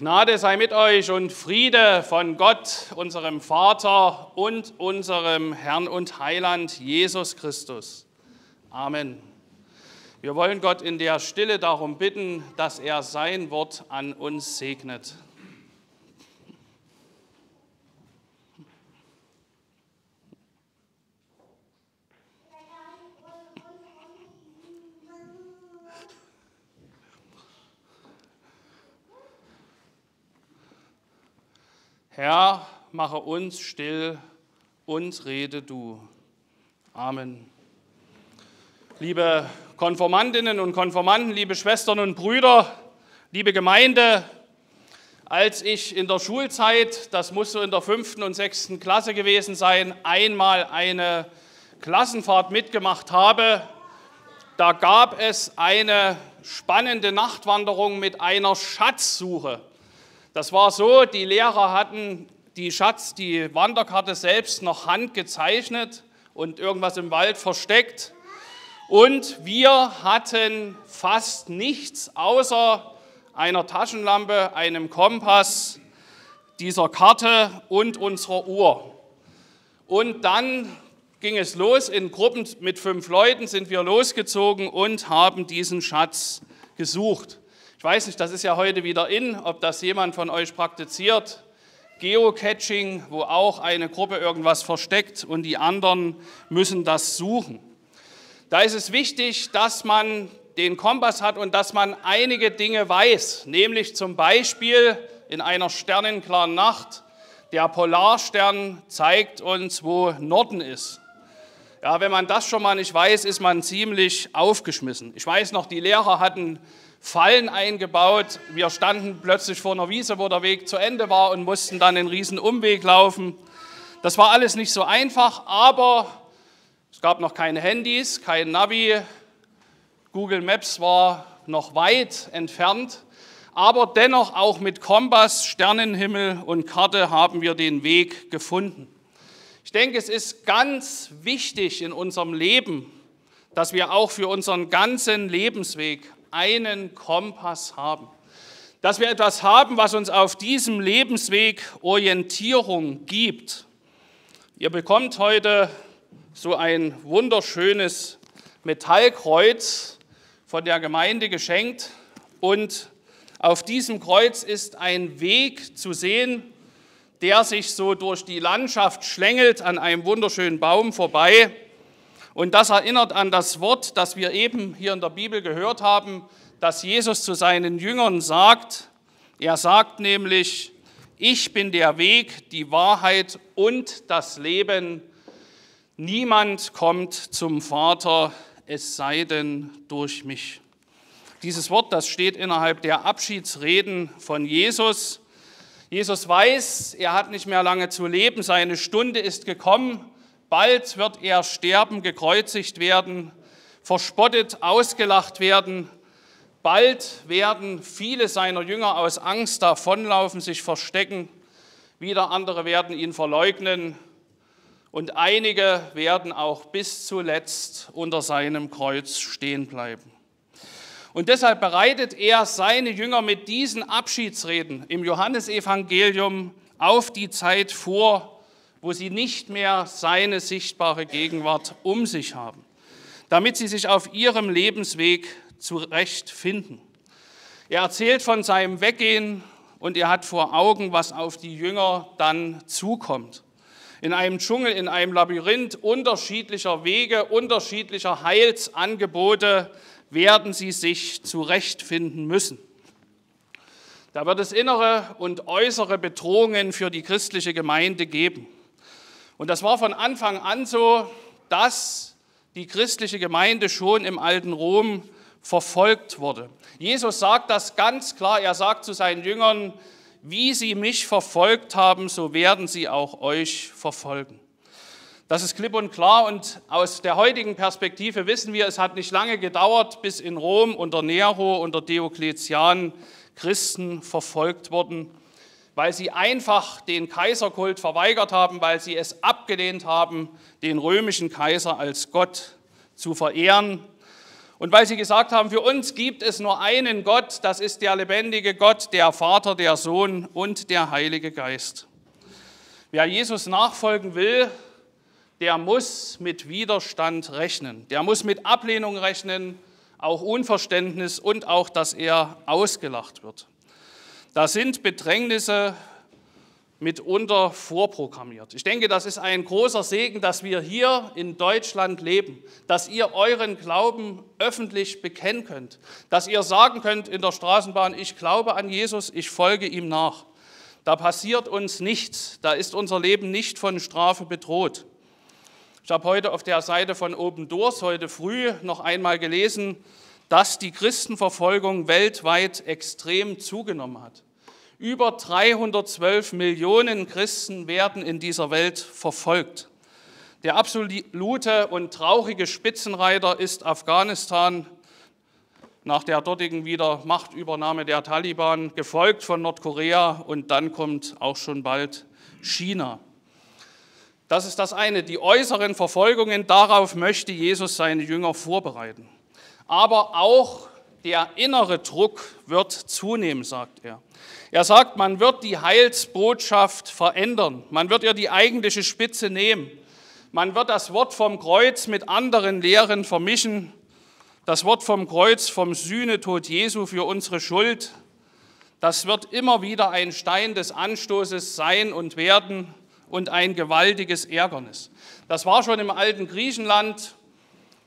Gnade sei mit euch und Friede von Gott, unserem Vater und unserem Herrn und Heiland Jesus Christus. Amen. Wir wollen Gott in der Stille darum bitten, dass er sein Wort an uns segnet. Herr, mache uns still und rede du. Amen. Liebe Konformantinnen und Konformanten, liebe Schwestern und Brüder, liebe Gemeinde, als ich in der Schulzeit, das muss so in der 5. und 6. Klasse gewesen sein, einmal eine Klassenfahrt mitgemacht habe, da gab es eine spannende Nachtwanderung mit einer Schatzsuche. Das war so, die Lehrer hatten die Wanderkarte selbst noch handgezeichnet und irgendwas im Wald versteckt. Und wir hatten fast nichts außer einer Taschenlampe, einem Kompass, dieser Karte und unserer Uhr. Und dann ging es los, in Gruppen mit 5 Leuten sind wir losgezogen und haben diesen Schatz gesucht. Ich weiß nicht, das ist ja heute wieder in, ob das jemand von euch praktiziert. Geocaching, wo auch eine Gruppe irgendwas versteckt und die anderen müssen das suchen. Da ist es wichtig, dass man den Kompass hat und dass man einige Dinge weiß, nämlich zum Beispiel in einer sternenklaren Nacht, der Polarstern zeigt uns, wo Norden ist. Ja, wenn man das schon mal nicht weiß, ist man ziemlich aufgeschmissen. Ich weiß noch, die Lehrer hatten Fallen eingebaut. Wir standen plötzlich vor einer Wiese, wo der Weg zu Ende war und mussten dann einen riesen Umweg laufen. Das war alles nicht so einfach, aber es gab noch keine Handys, kein Navi. Google Maps war noch weit entfernt. Aber dennoch auch mit Kompass, Sternenhimmel und Karte haben wir den Weg gefunden. Ich denke, es ist ganz wichtig in unserem Leben, dass wir auch für unseren ganzen Lebensweg einen Kompass haben, dass wir etwas haben, was uns auf diesem Lebensweg Orientierung gibt. Ihr bekommt heute so ein wunderschönes Metallkreuz von der Gemeinde geschenkt und auf diesem Kreuz ist ein Weg zu sehen, der sich so durch die Landschaft schlängelt an einem wunderschönen Baum vorbei. Und das erinnert an das Wort, das wir eben hier in der Bibel gehört haben, das Jesus zu seinen Jüngern sagt. Er sagt nämlich, ich bin der Weg, die Wahrheit und das Leben. Niemand kommt zum Vater, es sei denn durch mich. Dieses Wort, das steht innerhalb der Abschiedsreden von Jesus. Jesus weiß, er hat nicht mehr lange zu leben, seine Stunde ist gekommen. Bald wird er sterben, gekreuzigt werden, verspottet, ausgelacht werden. Bald werden viele seiner Jünger aus Angst davonlaufen, sich verstecken. Wieder andere werden ihn verleugnen. Und einige werden auch bis zuletzt unter seinem Kreuz stehen bleiben. Und deshalb bereitet er seine Jünger mit diesen Abschiedsreden im Johannesevangelium auf die Zeit vor, wo sie nicht mehr seine sichtbare Gegenwart um sich haben, damit sie sich auf ihrem Lebensweg zurechtfinden. Er erzählt von seinem Weggehen und er hat vor Augen, was auf die Jünger dann zukommt. In einem Dschungel, in einem Labyrinth unterschiedlicher Wege, unterschiedlicher Heilsangebote werden sie sich zurechtfinden müssen. Da wird es innere und äußere Bedrohungen für die christliche Gemeinde geben. Und das war von Anfang an so, dass die christliche Gemeinde schon im alten Rom verfolgt wurde. Jesus sagt das ganz klar. Er sagt zu seinen Jüngern, wie sie mich verfolgt haben, so werden sie auch euch verfolgen. Das ist klipp und klar. Und aus der heutigen Perspektive wissen wir, es hat nicht lange gedauert, bis in Rom unter Nero, unter Diokletian Christen verfolgt wurden, weil sie einfach den Kaiserkult verweigert haben, weil sie es abgelehnt haben, den römischen Kaiser als Gott zu verehren. Und weil sie gesagt haben, für uns gibt es nur einen Gott, das ist der lebendige Gott, der Vater, der Sohn und der Heilige Geist. Wer Jesus nachfolgen will, der muss mit Widerstand rechnen. Der muss mit Ablehnung rechnen, auch Unverständnis und auch, dass er ausgelacht wird. Da sind Bedrängnisse mitunter vorprogrammiert. Ich denke, das ist ein großer Segen, dass wir hier in Deutschland leben, dass ihr euren Glauben öffentlich bekennen könnt, dass ihr sagen könnt in der Straßenbahn, ich glaube an Jesus, ich folge ihm nach. Da passiert uns nichts, da ist unser Leben nicht von Strafe bedroht. Ich habe heute auf der Seite von Open Doors heute früh noch einmal gelesen, dass die Christenverfolgung weltweit extrem zugenommen hat. Über 312 Millionen Christen werden in dieser Welt verfolgt. Der absolute und traurige Spitzenreiter ist Afghanistan, nach der dortigen Machtübernahme der Taliban, gefolgt von Nordkorea und dann kommt auch schon bald China. Das ist das eine, die äußeren Verfolgungen, darauf möchte Jesus seine Jünger vorbereiten. Aber auch der innere Druck wird zunehmen, sagt er. Er sagt, man wird die Heilsbotschaft verändern, man wird ihr die eigentliche Spitze nehmen, man wird das Wort vom Kreuz mit anderen Lehren vermischen, das Wort vom Kreuz, vom Sühnetod Jesu für unsere Schuld, das wird immer wieder ein Stein des Anstoßes sein und werden und ein gewaltiges Ärgernis. Das war schon im alten Griechenland.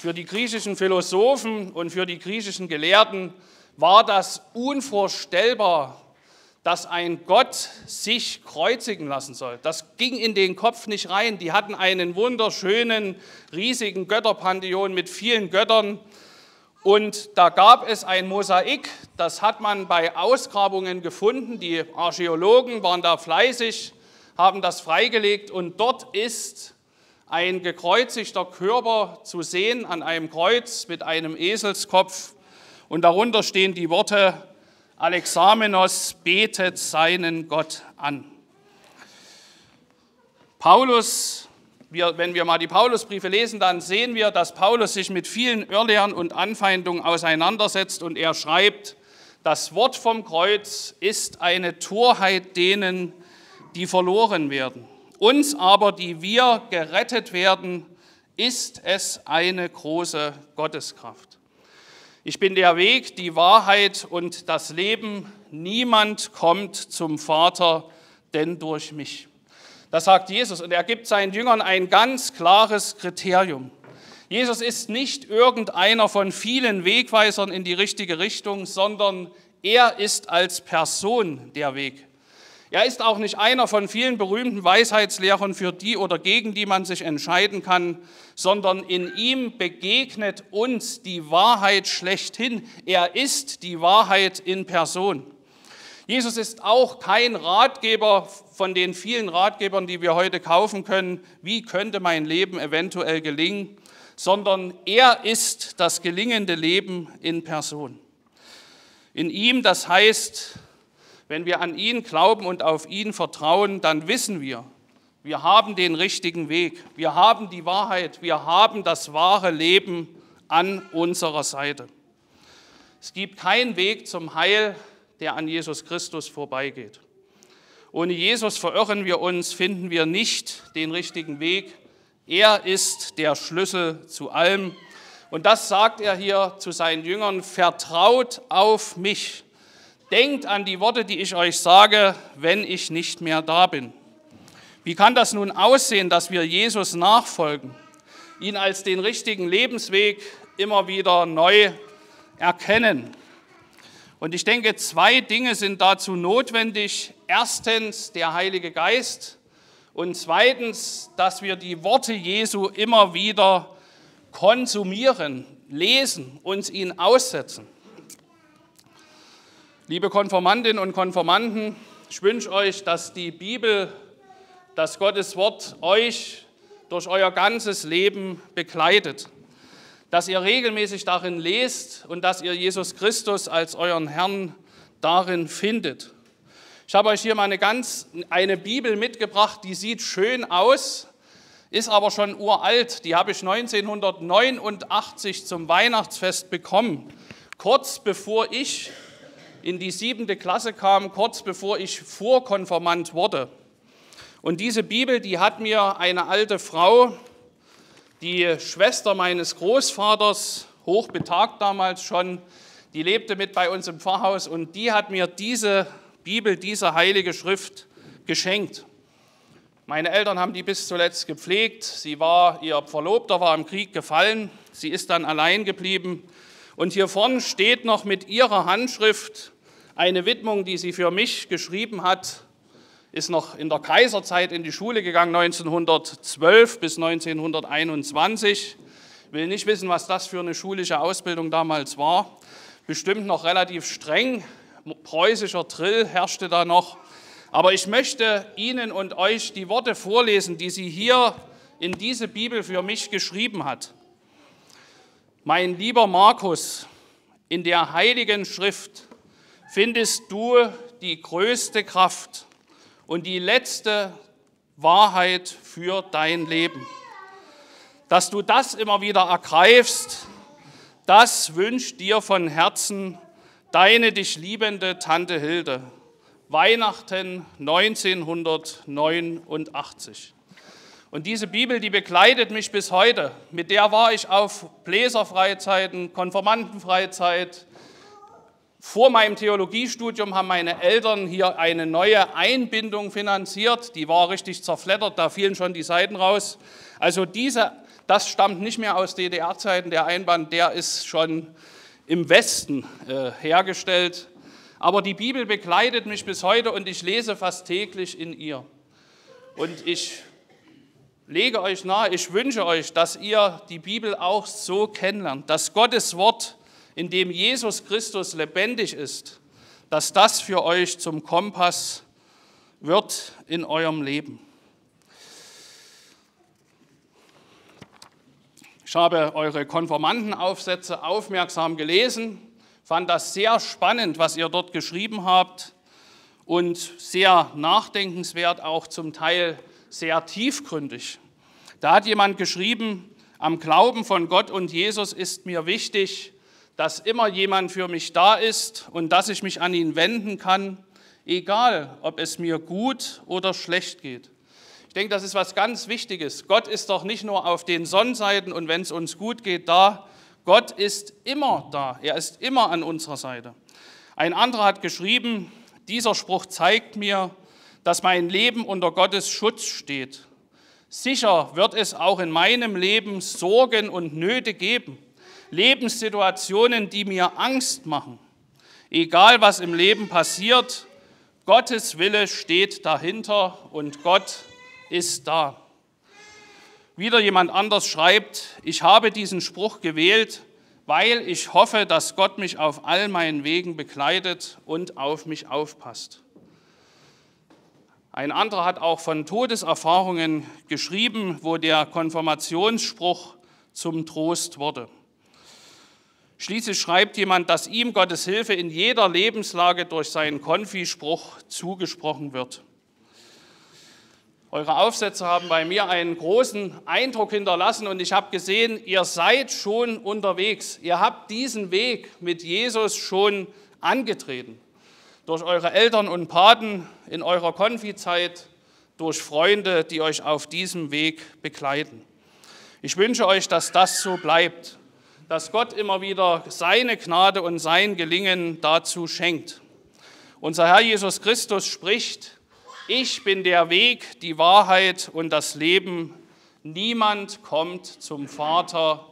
Für die griechischen Philosophen und für die griechischen Gelehrten war das unvorstellbar, dass ein Gott sich kreuzigen lassen soll. Das ging in den Kopf nicht rein. Die hatten einen wunderschönen, riesigen Götterpantheon mit vielen Göttern. Und da gab es ein Mosaik, das hat man bei Ausgrabungen gefunden. Die Archäologen waren da fleißig, haben das freigelegt und dort ist ein gekreuzigter Körper zu sehen an einem Kreuz mit einem Eselskopf und darunter stehen die Worte, Alexamenos betet seinen Gott an. Paulus, wenn wir mal die Paulusbriefe lesen, dann sehen wir, dass Paulus sich mit vielen Irrlehren und Anfeindungen auseinandersetzt und er schreibt, das Wort vom Kreuz ist eine Torheit denen, die verloren werden. Uns aber, die wir gerettet werden, ist es eine große Gotteskraft. Ich bin der Weg, die Wahrheit und das Leben. Niemand kommt zum Vater, denn durch mich. Das sagt Jesus und er gibt seinen Jüngern ein ganz klares Kriterium. Jesus ist nicht irgendeiner von vielen Wegweisern in die richtige Richtung, sondern er ist als Person der Weg. Er ist auch nicht einer von vielen berühmten Weisheitslehrern, für die oder gegen die man sich entscheiden kann, sondern in ihm begegnet uns die Wahrheit schlechthin. Er ist die Wahrheit in Person. Jesus ist auch kein Ratgeber von den vielen Ratgebern, die wir heute kaufen können, wie könnte mein Leben eventuell gelingen, sondern er ist das gelingende Leben in Person. In ihm, das heißt, wenn wir an ihn glauben und auf ihn vertrauen, dann wissen wir, wir haben den richtigen Weg, wir haben die Wahrheit, wir haben das wahre Leben an unserer Seite. Es gibt keinen Weg zum Heil, der an Jesus Christus vorbeigeht. Ohne Jesus verirren wir uns, finden wir nicht den richtigen Weg. Er ist der Schlüssel zu allem. Und das sagt er hier zu seinen Jüngern, vertraut auf mich. Denkt an die Worte, die ich euch sage, wenn ich nicht mehr da bin. Wie kann das nun aussehen, dass wir Jesus nachfolgen, ihn als den richtigen Lebensweg immer wieder neu erkennen? Und ich denke, zwei Dinge sind dazu notwendig. Erstens der Heilige Geist und zweitens, dass wir die Worte Jesu immer wieder konsumieren, lesen, uns ihnen aussetzen. Liebe Konformantinnen und Konformanten, ich wünsche euch, dass die Bibel, das Gottes Wort euch durch euer ganzes Leben begleitet, dass ihr regelmäßig darin lest und dass ihr Jesus Christus als euren Herrn darin findet. Ich habe euch hier mal eine Bibel mitgebracht, die sieht schön aus. ist aber schon uralt. Die habe ich 1989 zum Weihnachtsfest bekommen, kurz bevor ich in die 7. Klasse kam, kurz bevor ich Vorkonfirmand wurde. Und diese Bibel, die hat mir eine alte Frau, die Schwester meines Großvaters, hochbetagt damals schon, die lebte mit bei uns im Pfarrhaus, und die hat mir diese Bibel, diese Heilige Schrift geschenkt. Meine Eltern haben die bis zuletzt gepflegt. Ihr Verlobter war im Krieg gefallen. Sie ist dann allein geblieben. Und hier vorne steht noch mit ihrer Handschrift eine Widmung, die sie für mich geschrieben hat. Ist noch in der Kaiserzeit in die Schule gegangen, 1912 bis 1921. Will nicht wissen, was das für eine schulische Ausbildung damals war. Bestimmt noch relativ streng. Preußischer Drill herrschte da noch. Aber ich möchte Ihnen und euch die Worte vorlesen, die sie hier in diese Bibel für mich geschrieben hat. Mein lieber Markus, in der Heiligen Schrift findest du die größte Kraft und die letzte Wahrheit für dein Leben. Dass du das immer wieder ergreifst, das wünscht dir von Herzen deine dich liebende Tante Hilde. Weihnachten 1989. Und diese Bibel, die begleitet mich bis heute. Mit der war ich auf Bläserfreizeiten, Konfirmandenfreizeit. Vor meinem Theologiestudium haben meine Eltern hier eine neue Einbindung finanziert. Die war richtig zerfleddert, da fielen schon die Seiten raus. Also das stammt nicht mehr aus DDR-Zeiten. Der Einband, der ist schon im Westen hergestellt. Aber die Bibel begleitet mich bis heute und ich lese fast täglich in ihr. Und ich lege euch nahe, ich wünsche euch, dass ihr die Bibel auch so kennenlernt, dass Gottes Wort, in dem Jesus Christus lebendig ist, dass das für euch zum Kompass wird in eurem Leben. Ich habe eure Konfirmandenaufsätze aufmerksam gelesen. Fand das sehr spannend, was ihr dort geschrieben habt, und sehr nachdenkenswert, auch zum Teil sehr tiefgründig. Da hat jemand geschrieben, am Glauben von Gott und Jesus ist mir wichtig, dass immer jemand für mich da ist und dass ich mich an ihn wenden kann, egal ob es mir gut oder schlecht geht. Ich denke, das ist was ganz Wichtiges. Gott ist doch nicht nur auf den Sonnenseiten und wenn es uns gut geht, da. Gott ist immer da, er ist immer an unserer Seite. Ein anderer hat geschrieben, dieser Spruch zeigt mir, dass mein Leben unter Gottes Schutz steht. Sicher wird es auch in meinem Leben Sorgen und Nöte geben, Lebenssituationen, die mir Angst machen. Egal, was im Leben passiert, Gottes Wille steht dahinter und Gott ist da. Wieder jemand anders schreibt, ich habe diesen Spruch gewählt, weil ich hoffe, dass Gott mich auf all meinen Wegen begleitet und auf mich aufpasst. Ein anderer hat auch von Todeserfahrungen geschrieben, wo der Konfirmationsspruch zum Trost wurde. Schließlich schreibt jemand, dass ihm Gottes Hilfe in jeder Lebenslage durch seinen Konfispruch zugesprochen wird. Eure Aufsätze haben bei mir einen großen Eindruck hinterlassen und ich habe gesehen, ihr seid schon unterwegs. Ihr habt diesen Weg mit Jesus schon angetreten. Durch eure Eltern und Paten in eurer Konfizeit, durch Freunde, die euch auf diesem Weg begleiten. Ich wünsche euch, dass das so bleibt, dass Gott immer wieder seine Gnade und sein Gelingen dazu schenkt. Unser Herr Jesus Christus spricht: Ich bin der Weg, die Wahrheit und das Leben. Niemand kommt zum Vater,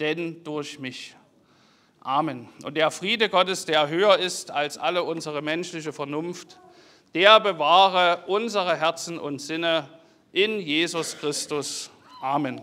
denn durch mich. Amen. Und der Friede Gottes, der höher ist als alle unsere menschliche Vernunft, der bewahre unsere Herzen und Sinne in Jesus Christus. Amen.